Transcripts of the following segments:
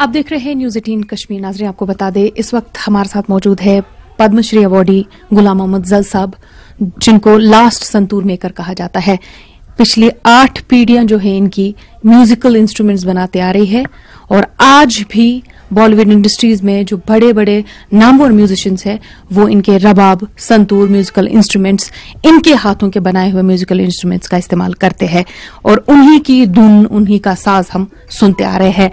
आप देख रहे हैं न्यूज 18 कश्मीर। नाजरे आपको बता दें, इस वक्त हमारे साथ मौजूद है पद्मश्री अवार्डी गुलाम मोहम्मद ज़ाज़ साहब, जिनको लास्ट संतूर मेकर कहा जाता है। पिछली 8 पीढ़ियां जो है इनकी म्यूजिकल इंस्ट्रूमेंट्स बनाते आ रही है और आज भी बॉलीवुड इंडस्ट्रीज में जो बड़े बड़े नामवर म्यूजिशियंस हैं वो इनके रबाब, संतूर, म्यूजिकल इंस्ट्रूमेंट्स, इनके हाथों के बनाए हुए म्यूजिकल इंस्ट्रूमेंट्स का इस्तेमाल करते हैं और उन्हीं की धुन, उन्हीं का साज हम सुनते आ रहे हैं।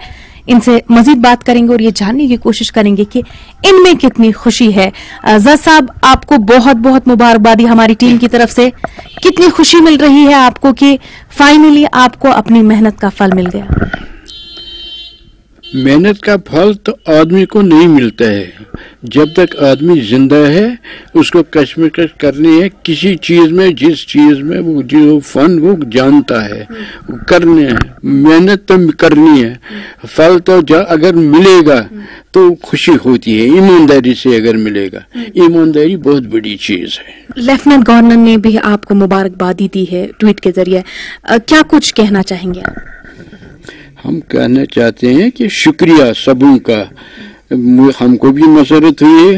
इनसे मजीद बात करेंगे और ये जानने की कोशिश करेंगे कि इनमें कितनी खुशी है। ज़ाज़ साहब, आपको बहुत बहुत मुबारकबादी हमारी टीम की तरफ से। कितनी खुशी मिल रही है आपको कि फाइनली आपको अपनी मेहनत का फल मिल गया? मेहनत का फल तो आदमी को नहीं मिलता है, जब तक आदमी जिंदा है उसको कश्मकश करनी है किसी चीज़ में, जिस चीज़ में वो जो फन वो जानता है वो करने है, मेहनत तो करनी है। फल तो अगर मिलेगा तो खुशी होती है, ईमानदारी से अगर मिलेगा। ईमानदारी बहुत बड़ी चीज़ है। लेफ्टिनेंट गवर्नर ने भी आपको मुबारकबादी दी है ट्वीट के जरिए, क्या कुछ कहना चाहेंगे आप? हम कहना चाहते हैं कि शुक्रिया सबों का, हमको भी मसरत हुई है,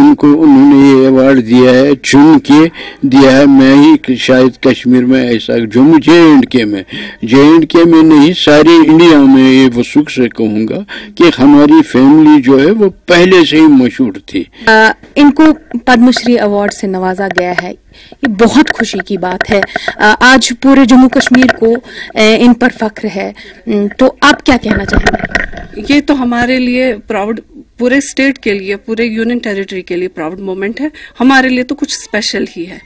उनको उन्होंने ये अवार्ड दिया है, चुन के दिया है। मैं ही शायद कश्मीर में ऐसा, जम्मू जे एंड के में नहीं, सारे इंडिया में ये वसूख से कहूँगा कि हमारी फैमिली जो है वो पहले से ही मशहूर थी। इनको पद्मश्री अवार्ड से नवाजा गया है, ये बहुत खुशी की बात है। आज पूरे जम्मू कश्मीर को इन पर फख्र है, तो आप क्या कहना चाहेंगे? ये तो हमारे लिए प्राउड, पूरे स्टेट के लिए, पूरे यूनियन टेरिटरी के लिए प्राउड मोमेंट है। हमारे लिए तो कुछ स्पेशल ही है।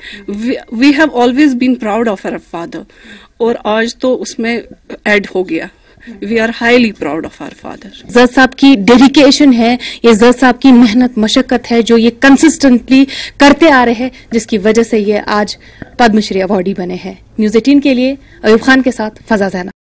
We have always been proud of our father और आज तो उसमें ऐड हो गया। We are highly proud of our father. ज़ाज़ साहब की डेडिकेशन है, ये ज़ाज़ साहब की मेहनत मशक्कत है जो ये कंसिस्टेंटली करते आ रहे हैं, जिसकी वजह से ये आज पद्मश्री अवार्डी बने हैं। न्यूज 18 के लिए अयूब खान के साथ फजा ज़ैना।